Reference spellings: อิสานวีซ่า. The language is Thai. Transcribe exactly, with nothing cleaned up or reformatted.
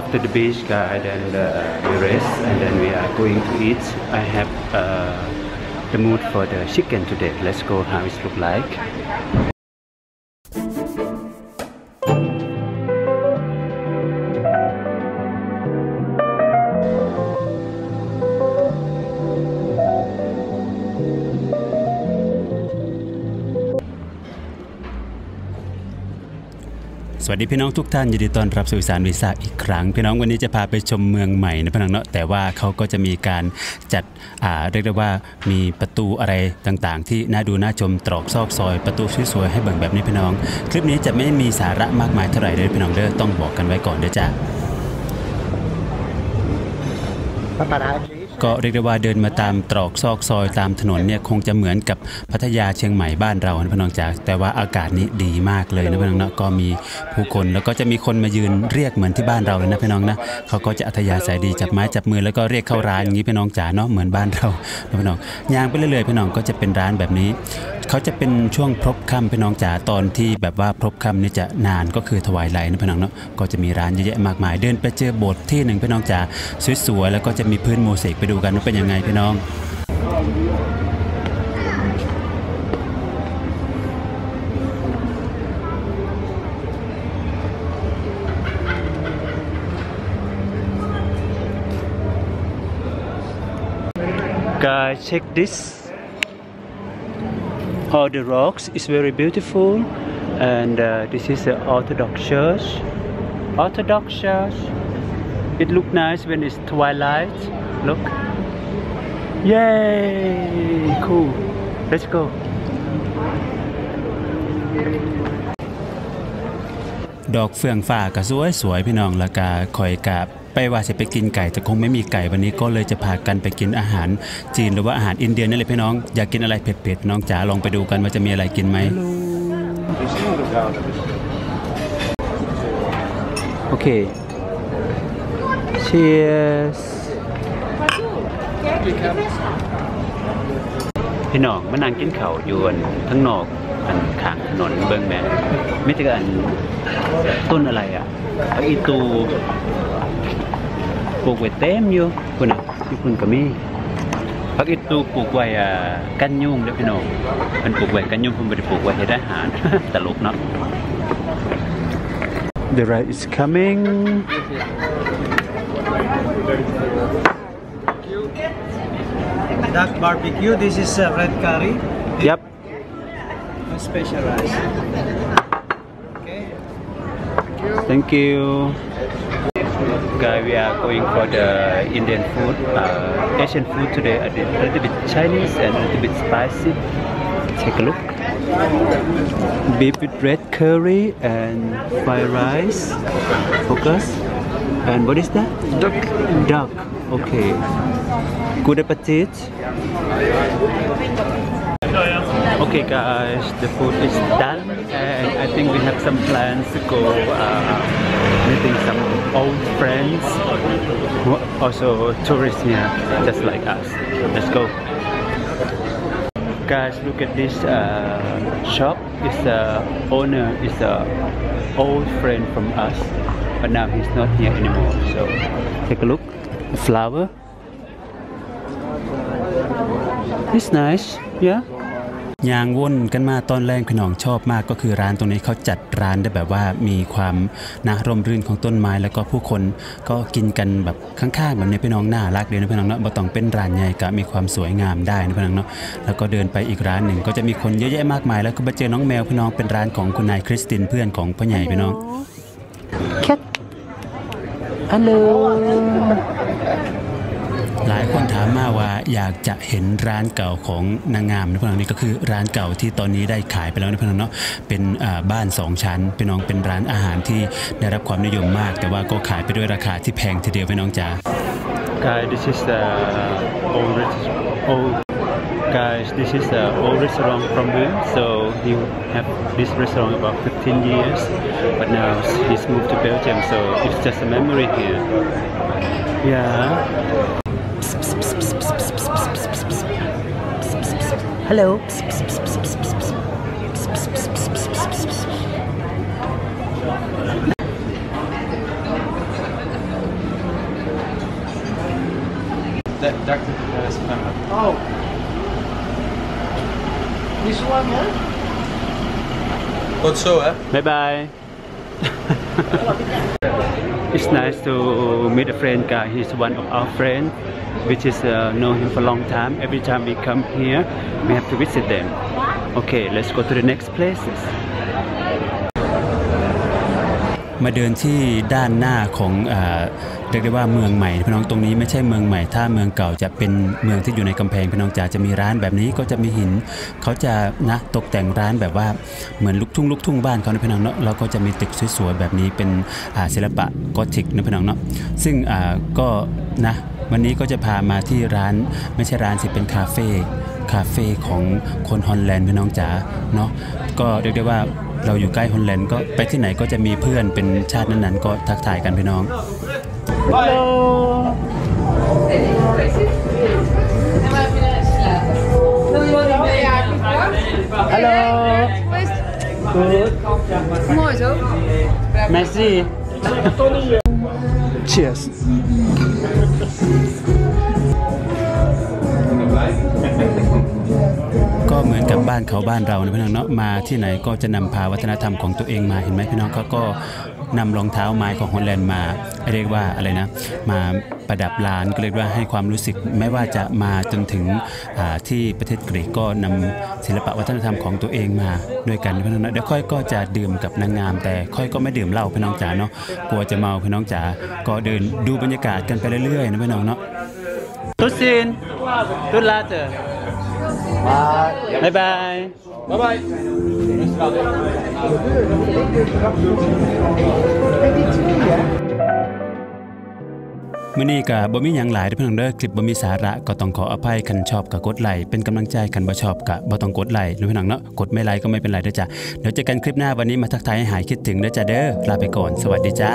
after the beach garden, uh, we rest, and then we are going to eat. I have uh, the mood for the chicken today. Let's go how it look like.สวัสดีพี่น้องทุกท่านยินดีต้อนรับสู่อีสานวีซ่าอีกครั้งพี่น้องวันนี้จะพาไปชมเมืองใหม่นะพี่น้องเนาะแต่ว่าเขาก็จะมีการจัดอ่าเรียกได้ว่ามีประตูอะไรต่างๆที่น่าดูน่าชมตรอกซอกซอยประตูสวยๆให้เบิ่งแบบนี้พี่น้องคลิปนี้จะไม่มีสาระมากมายเท่าไหร่เลยพี่น้องเด้อต้องบอกกันไว้ก่อนเด้อจ้ะก็เรียกได้ว่าเดินมาตามตรอกซอกซอยตามถนนเนี่ยคงจะเหมือนกับพัทยาเชียงใหม่บ้านเรานะพี่น้องจ๋าแต่ว่าอากาศนี้ดีมากเลยนะพี่น้องเนาะก็มีผู้คนแล้วก็จะมีคนมายืนเรียกเหมือนที่บ้านเราเลยนะพี่น้องนะเขาก็จะอัธยาศัยดีจับไม้จับมือแล้วก็เรียกเข้าร้านอย่างนี้พี่น้องจ๋าเนาะเหมือนบ้านเรานะพี่น้องย่างไปเรื่อยๆพี่น้องก็จะเป็นร้านแบบนี้เขาจะเป็นช่วงพรบค่ำพี่น้องจ๋าตอนที่แบบว่าพรบค่ำนี่จะนานก็คือทวายไลน์นะพี่น้องเนาะก็จะมีร้านเยอะแยะมากมายเดินไปเจอโบสถ์ที่หนึ่งพี่น้องจ๋าสวยๆแล้วก็จะมีพื้นโมเสกไปดูกันว่าเป็นยังไงพี่น้องGuys, check this. All the rocks is very beautiful, and uh, this is the Orthodox church. Orthodox church. It look nice when it's twilight. Look. Yay! Cool. Let's go. ดอกเฟื่องฟ้าก็สวยสวยพี่น้องละกาคอยกาไปว่าจะไปกินไก่แต่คงไม่มีไก่วันนี้ก็เลยจะพากันไปกินอาหารจีนหรือว่าอาหารอินเดียนั่นแหละพี่น้องอยากกินอะไรเผ็ดๆน้องจ๋าลองไปดูกันว่าจะมีอะไรกินไหม โอเค Cheersพี่น้องมานั่งกินข้าวยวนทั้งนอกอันข้างถนนเบิ้งแม่ไม่ถึงอันต้นอะไรอ่ะอีตูปลูกไว้เต็มอยู่คุณอ่ะที่คุณก็มีพักอีตูปลูกไว้อ่ะกันยุ่งเด้อพี่น้องมันปลูกไว้กันยุ่งคุณไม่ได้ปลูกไว้ให้ได้อาหารตลกเนาะ The ride is coming Duck barbecue. This is a red curry. Yep. A special rice. Okay. Thank you. Guys, we are going for the Indian food, uh, Asian food today. A little bit Chinese and a little bit spicy. Take a look. Beef with red curry and fried rice. Focus. And what is that? Duck. Duck. Okay. Good appetite. Okay, guys, the food is done, and I think we have some plans to go uh, meeting some old friends, who are also tourists here, just like us. Let's go, guys. Look at this uh, shop. It's the uh, owner is a old friend from us. But now he's not here anymore, so take a look. The flower. It's nice, yeah.ย่างวนกันมาตอนแรกพี่น้องชอบมากก็คือร้านตรงนี้เขาจัดร้านได้แบบว่ามีความน่าร่มรื่นของต้นไม้แล้วก็ผู้คนก็กินกันแบบข้างๆแบบนี้พี่น้องน่ารักเลยนะพี่น้องเนาะบ่ต้องเป็นร้านใหญ่ก็มีความสวยงามได้นะพี่น้องเนาะแล้วก็เดินไปอีกร้านหนึ่งก็จะมีคนเยอะแยะมากมายแล้วก็ไปเจอน้องแมวพี่น้องเป็นร้านของคุณนายคริสตินเพื่อนของพ่อใหญ่พี่น้อง Cat Helloหลายคนถามมาว่าอยากจะเห็นร้านเก่าของนางงามนะพี่น้องนี่ก็คือร้านเก่าที่ตอนนี้ได้ขายไปแล้วนะพี่น้องเนาะเป็นบ้านสองชั้นพี่น้องเป็นร้านอาหารที่ได้รับความนิยมมากแต่ว่าก็ขายไปด้วยราคาที่แพงทีเดียวพี่น้องจ๋า Guys, this is the old old guys. This is the old restaurant from him. So he have this restaurant about fifteen years, but now he's moved to Belgium, so it's just a memory here. Yeah.Hello. Doctor September. Oh. This one, yeah? But so, eh? Bye-bye. It's nice to meet a friend guy. He's one of our friends, which is uh, know him for a long time. Every time we come here, we have to visit them. Okay, let's go to the next places. มาเดินที่ด้านหน้าของเรียกได้ว่าเมืองใหม่พี่น้องตรงนี้ไม่ใช่เมืองใหม่ถ้าเมืองเก่าจะเป็นเมืองที่อยู่ในกำแพงพี่น้องจ๋าจะมีร้านแบบนี้ก็จะมีหินเขาจะนะตกแต่งร้านแบบว่าเหมือนลูกทุ่งลูกทุ่งบ้านเขาในพี่น้องเนาะแล้วก็จะมีตึกสวยๆแบบนี้เป็นศิลปะกอธิกนะพี่น้องเนาะซึ่งก็นะวันนี้ก็จะพามาที่ร้านไม่ใช่ร้านสิเป็นคาเฟ่คาเฟ่ของคนฮอลแลนด์พี่น้องจ๋าเนาะก็เรียกได้ว่าเราอยู่ใกล้ฮอลแลนด์ก็ไปที่ไหนก็จะมีเพื่อนเป็นชาตินั้นๆก็ทักทายกันพี่น้องฮัลโหลโมโซเมสซี่ Cheersก็เหมือนกับบ้านเขาบ้านเรานะพี่น้องเนาะมาที่ไหนก็จะนำพาวัฒนธรรมของตัวเองมาเห็นไหมพี่น้องเขาก็นำรองเท้าไม้ของฮอลแลนด์มาเรียกว่าอะไรนะมาประดับร้านก็เรียกว่าให้ความรู้สึกไม่ว่าจะมาจนถึงที่ประเทศกรีกก็นำศิลปะวัฒนธรรมของตัวเองมาด้วยกันพี่น้องเนาะเดี๋ยวค่อยก็จะดื่มกับนางงามแต่ค่อยก็ไม่ดื่มเหล้าพี่น้องจ๋าเนาะกลัวจะเมาพี่น้องจ๋าก็เดินดูบรรยากาศกันไปเรื่อยๆนะพี่น้องเนาะทุกสินทุกลาเตอร์บายบายบายบายมื้อนี้ก็บ่มีหยังหลายเด้อพี่น้องเด้อคลิปบ่มีสาระก็ต้องขออภัยคันชอบก็กดไลค์เป็นกำลังใจคันบ่ชอบก็บ่ต้องกดไลค์นะพี่น้องเนาะกดไม่ไลค์ก็ไม่เป็นไรเด้อจ้ะเดี๋ยวเจอกันคลิปหน้าวันนี้มาทักทายให้หายคิดถึงเด้อจ้ะเด้อลาไปก่อนสวัสดีจ้า